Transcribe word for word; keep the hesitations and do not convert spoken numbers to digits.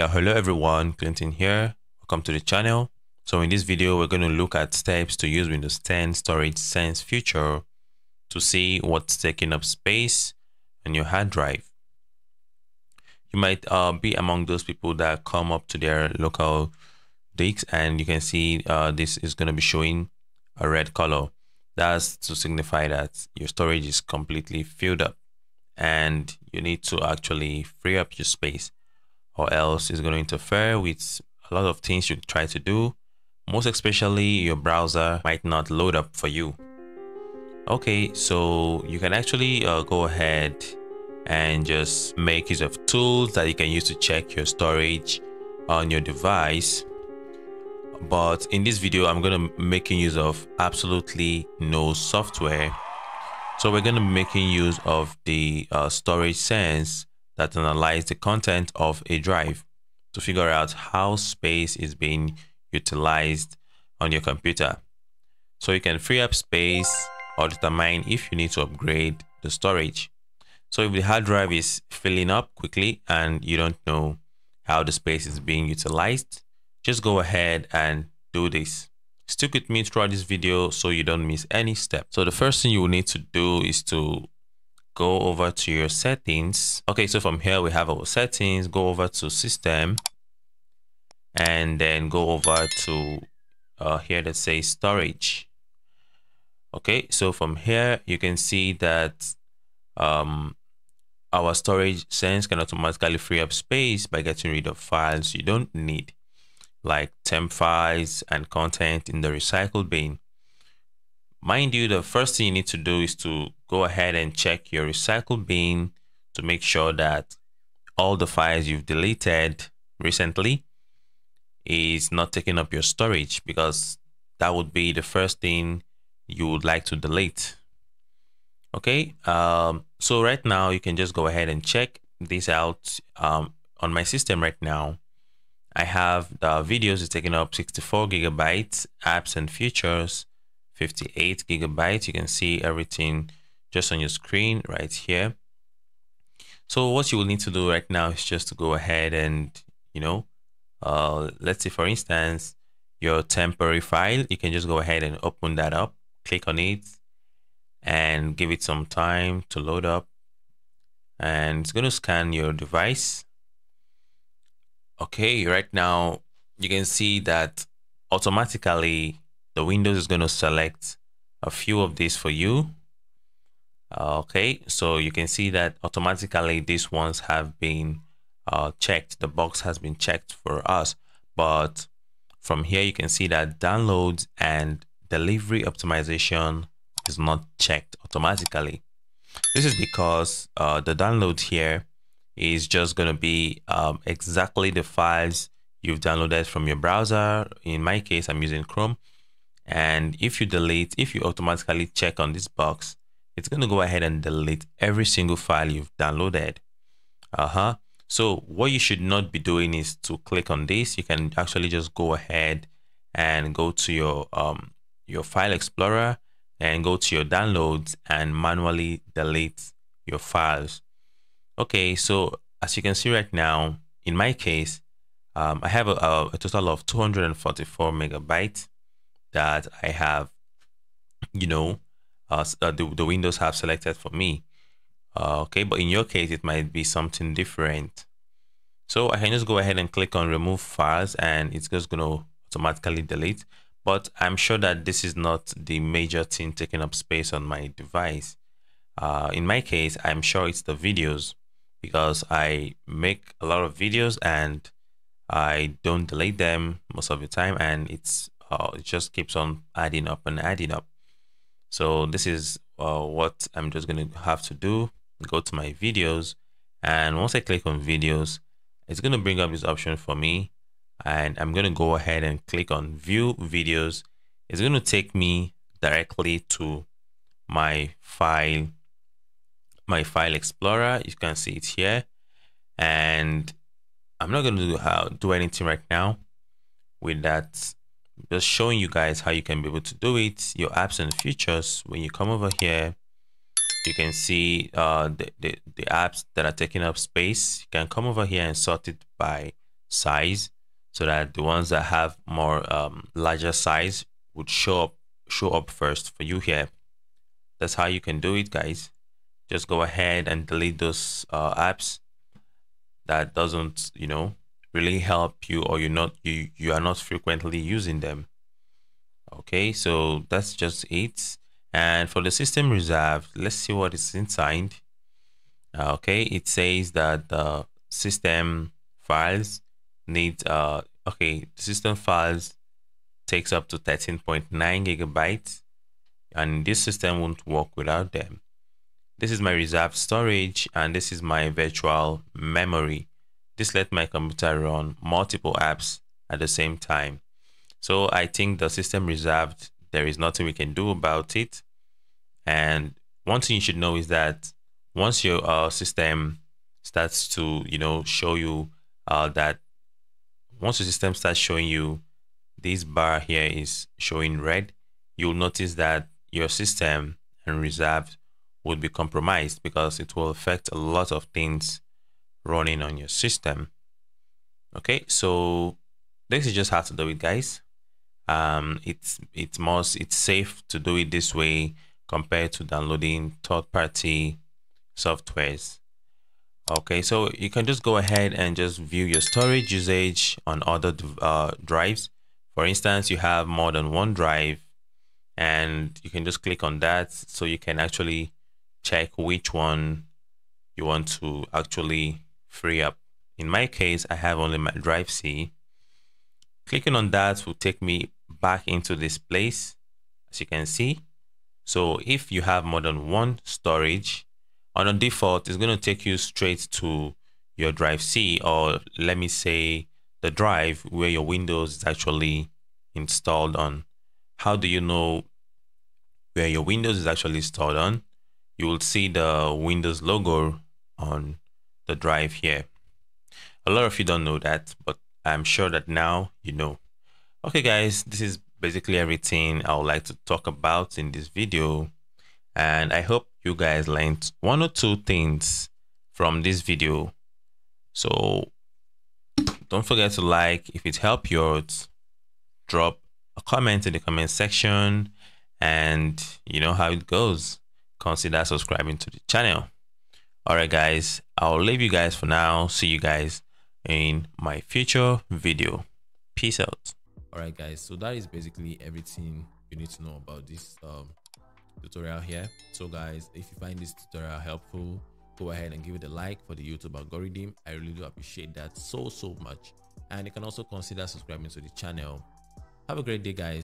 Yeah, hello everyone, Clinton here. Welcome to the channel. So in this video, we're going to look at steps to use Windows ten Storage Sense feature to see what's taking up space on your hard drive. You might uh, be among those people that come up to their local disk, and you can see uh, this is going to be showing a red color. That's to signify that your storage is completely filled up and you need to actually free up your space, or else it's going to interfere with a lot of things you try to do. Most especially, your browser might not load up for you. Okay, so you can actually uh, go ahead and just make use of tools that you can use to check your storage on your device. But in this video, I'm going to be making use of absolutely no software. So we're going to be making use of the uh, Storage Sense that analyzes the content of a drive to figure out how space is being utilized on your computer. So you can free up space or determine if you need to upgrade the storage. So if the hard drive is filling up quickly and you don't know how the space is being utilized, just go ahead and do this. Stick with me throughout this video so you don't miss any step. So the first thing you will need to do is to go over to your settings. Okay, so from here we have our settings. Go over to system and then go over to uh, here that says storage. Okay, so from here you can see that um, our Storage Sense can automatically free up space by getting rid of files you don't need, like temp files and content in the recycle bin. Mind you, the first thing you need to do is to go ahead and check your recycle bin to make sure that all the files you've deleted recently is not taking up your storage, because that would be the first thing you would like to delete. Okay, um, so right now you can just go ahead and check this out. Um, on my system right now, I have the videos is taking up sixty-four gigabytes, apps and features fifty-eight gigabytes. You can see everything just on your screen right here. So what you will need to do right now is just to go ahead and, you know, uh, let's say for instance, your temporary file, you can just go ahead and open that up, click on it and give it some time to load up, and it's going to scan your device. Okay, right now you can see that automatically the Windows is going to select a few of these for you. Okay, so you can see that automatically these ones have been uh, checked. The box has been checked for us. But from here you can see that downloads and delivery optimization is not checked automatically. This is because uh, the download here is just going to be um, exactly the files you've downloaded from your browser. In my case, I'm using Chrome. And if you delete, if you automatically check on this box, it's going to go ahead and delete every single file you've downloaded. Uh-huh. So what you should not be doing is to click on this. You can actually just go ahead and go to your, um, your file explorer and go to your downloads and manually delete your files. Okay, so as you can see right now, in my case, um, I have a, a total of two hundred forty-four megabytes that I have, you know, uh, the, the Windows have selected for me. Uh, okay, but in your case, it might be something different. So I can just go ahead and click on remove files and it's just going to automatically delete. But I'm sure that this is not the major thing taking up space on my device. Uh, in my case, I'm sure it's the videos, because I make a lot of videos and I don't delete them most of the time, and it's uh, it just keeps on adding up and adding up. So this is uh, what I'm just going to have to do. Go to my videos, and once I click on videos, it's going to bring up this option for me, and I'm going to go ahead and click on view videos. It's going to take me directly to my file my file explorer. You can see it here, and I'm not going to do, uh, do anything right now with that. Just showing you guys how you can be able to do it. Your apps and features, when you come over here, you can see uh, the, the, the apps that are taking up space. You can come over here and sort it by size, so that the ones that have more um, larger size would show up show up first for you here. That's how you can do it, guys. Just go ahead and delete those uh, apps that doesn't, you know, really help you, or you're not you you are not frequently using them. Okay, so that's just it. And for the system reserved, let's see what is inside. Okay, it says that the system files need uh okay system files takes up to thirteen point nine gigabytes, and this system won't work without them. This is my reserved storage, and this is my virtual memory. This lets my computer run multiple apps at the same time. So I think the system reserved, there is nothing we can do about it. And one thing you should know is that once your uh, system starts to, you know, show you uh, that once your system starts showing you this bar here is showing red, you'll notice that your system and reserved would be compromised, because it will affect a lot of things running on your system. Okay, so this is just how to do it, guys. Um, it's it's most it's safe to do it this way compared to downloading third-party softwares. Okay, so you can just go ahead and just view your storage usage on other uh, drives. For instance, you have more than one drive, and you can just click on that, so you can actually check which one you want to actually free up. In my case, I have only my drive C. Clicking on that will take me back into this place, as you can see. So if you have more than one storage, on a default, it's going to take you straight to your drive C, or let me say the drive where your Windows is actually installed on. How do you know where your Windows is actually installed on? You will see the Windows logo on the drive here. A lot of you don't know that, but I'm sure that now you know. Okay, guys, this is basically everything I would like to talk about in this video, and I hope you guys learned one or two things from this video. So don't forget to like if it helped you out, drop a comment in the comment section, and you know how it goes. Consider subscribing to the channel. All right, guys, I'll leave you guys for now. See you guys in my future video. Peace out. All right, guys, so that is basically everything you need to know about this um tutorial here. So guys, if you find this tutorial helpful, go ahead and give it a like for the YouTube algorithm. I really do appreciate that so so much, and you can also consider subscribing to the channel. Have a great day, guys.